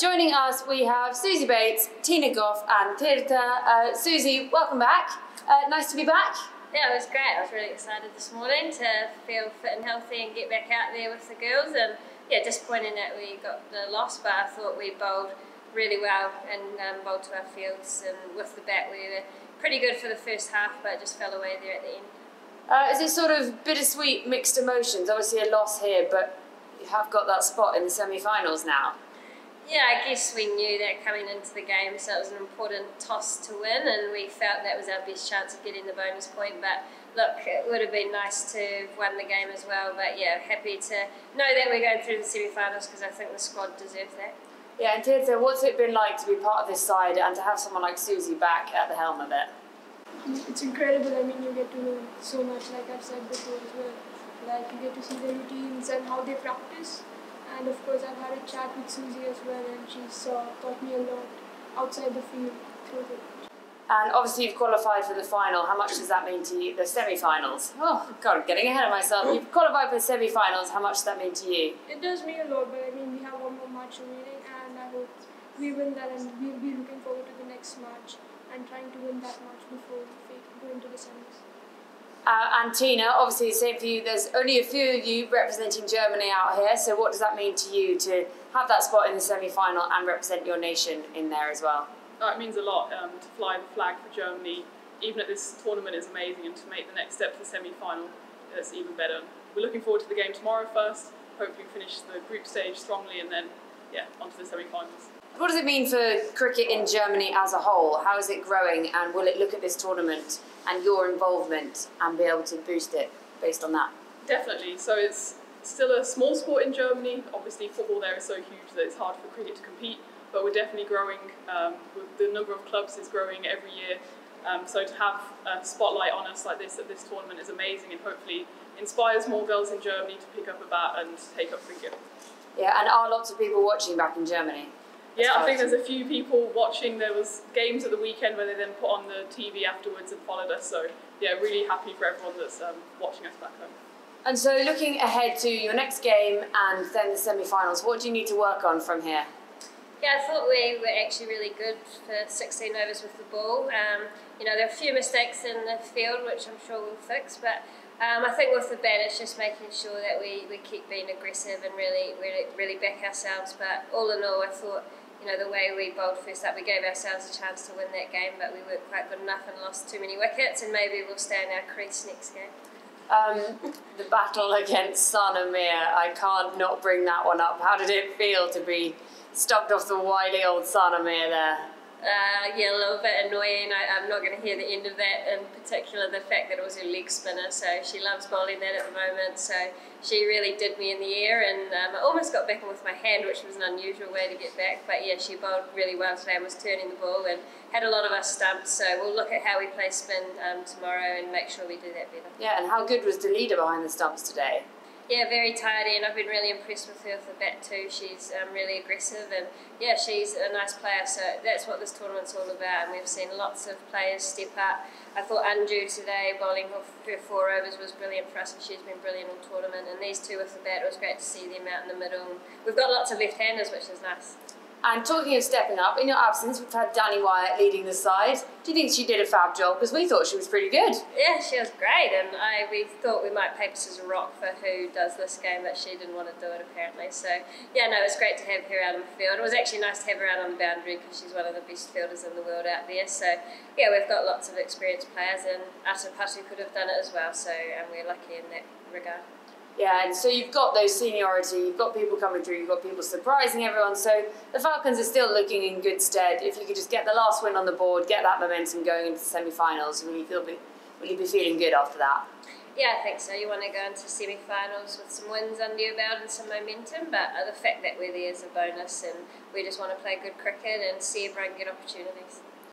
Joining us, we have Susie Bates, Tina Goff and Tirta. Susie, welcome back. Nice to be back. Yeah, it was great. I was really excited this morning to feel fit and healthy and get back out there with the girls. And yeah, disappointing that we got the loss, but I thought we bowled really well and bowled to our fields. And with the bat, we were pretty good for the first half, but it just fell away there at the end. Is it sort of bittersweet, mixed emotions? Obviously a loss here, but you have got that spot in the semi-finals now. Yeah, I guess we knew that coming into the game, so it was an important toss to win, and we felt that was our best chance of getting the bonus point. But look, it would have been nice to have won the game as well. But yeah, happy to know that we're going through the semi-finals because I think the squad deserves that. Yeah, and Tirta, what's it been like to be part of this side and to have someone like Susie back at the helm of it? It's incredible. I mean, you get to know so much, like I've said before as well. Like, you get to see their routines and how they practice. And of course, I've had a chat with Susie as well, and she's taught me a lot outside the field through it. And obviously, you've qualified for the final. How much does that mean to you, the semi-finals? Oh, God, I'm getting ahead of myself. You've qualified for the semi-finals. How much does that mean to you? It does mean a lot, but I mean, we have one more match remaining, and I hope we win that, and we'll be looking forward to the next match and trying to win that match before we go into the semis. And Tina, obviously, same for you. There's only a few of you representing Germany out here. So, what does that mean to you to have that spot in the semi-final and represent your nation in there as well? Oh, it means a lot to fly the flag for Germany. Even at this tournament, is amazing, and to make the next step to the semi-final, that's even better. We're looking forward to the game tomorrow first. Hopefully, we finish the group stage strongly, and then, yeah, onto the semi-finals. What does it mean for cricket in Germany as a whole? How is it growing, and will it look at this tournament and your involvement and be able to boost it based on that? Definitely. So it's still a small sport in Germany. Obviously, football there is so huge that it's hard for cricket to compete, but we're definitely growing. The number of clubs is growing every year. So to have a spotlight on us like this at this tournament is amazing, and hopefully inspires more girls in Germany to pick up a bat and take up cricket. Yeah, and are lots of people watching back in Germany? Yeah, I think there's a few people watching. There was games at the weekend where they then put on the TV afterwards and followed us. So, yeah, really happy for everyone that's watching us back home. And so looking ahead to your next game and then the semi-finals, what do you need to work on from here? Yeah, I thought we were actually really good for 16 overs with the ball. You know, there are a few mistakes in the field, which I'm sure we'll fix, but I think with the bat, it's just making sure that we keep being aggressive and really back ourselves. But all in all, I thought, you know, the way we bowled first up, we gave ourselves a chance to win that game, but we weren't quite good enough and lost too many wickets, and maybe we'll stay in our crease next game. The battle against San Amir, I can't not bring that one up. How did it feel to be stubbed off the wily old San Amir there? Yeah, a little bit annoying. I'm not going to hear the end of that, in particular the fact that it was her leg spinner, so she loves bowling that at the moment, so she really did me in the air, and I almost got back in with my hand, which was an unusual way to get back, but yeah, she bowled really well today and was turning the ball and had a lot of us stumped, so we'll look at how we play spin tomorrow and make sure we do that better. Yeah, and how good was the leader behind the stumps today? Yeah, very tidy, and I've been really impressed with her for the bat too. She's really aggressive, and yeah, she's a nice player, so that's what this tournament's all about, and we've seen lots of players step up. I thought Anju today, bowling her 4 overs, was brilliant for us, and she's been brilliant all tournament, and these two with the bat, it was great to see them out in the middle. We've got lots of left-handers, which is nice. And talking of stepping up, in your absence, we've had Danny Wyatt leading the side. Do you think she did a fab job? Because we thought she was pretty good. Yeah, she was great, and we thought we might paper scissors rock for who does this game, but she didn't want to do it apparently. So, yeah, no, it's great to have her out on the field. It was actually nice to have her out on the boundary because she's one of the best fielders in the world out there. So, yeah, we've got lots of experienced players, and Atapattu could have done it as well, so we're lucky in that regard. Yeah, and so you've got those seniority, you've got people coming through, you've got people surprising everyone, so the Falcons are still looking in good stead. If you could just get the last win on the board, get that momentum going into the semi-finals, will you be feeling good after that? Yeah, I think so. You want to go into semi-finals with some wins under your belt and some momentum, but the fact that we're there is a bonus, and we just want to play good cricket and see everyone get opportunities.